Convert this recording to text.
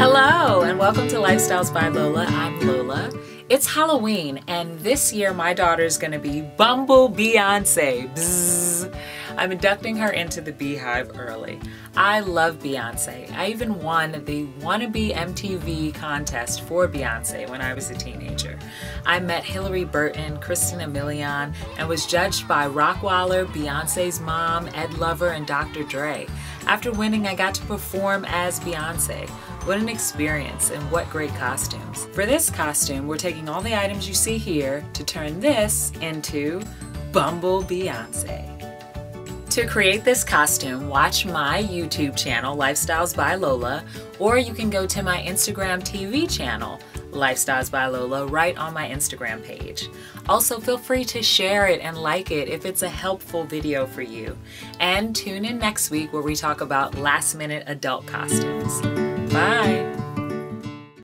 Hello and welcome to Lifestyles by Lola. I'm Lola. It's Halloween and this year my daughter is going to be Bumble Beyonce. Bzzz. I'm inducting her into the beehive early. I love Beyonce. I even won the wannabe MTV contest for Beyonce when I was a teenager. I met Hilary Burton, Christina Milian, and was judged by Rock Waller, Beyonce's mom, Ed Lover, and Dr. Dre. After winning, I got to perform as Beyonce. What an experience and what great costumes. For this costume, we're taking all the items you see here to turn this into Bumble Beyonce. To create this costume, watch my YouTube channel, Lifestyles by Lola, or you can go to my Instagram TV channel, Lifestyles by Lola, right on my Instagram page. Also, feel free to share it and like it if it's a helpful video for you. And tune in next week where we talk about last-minute adult costumes.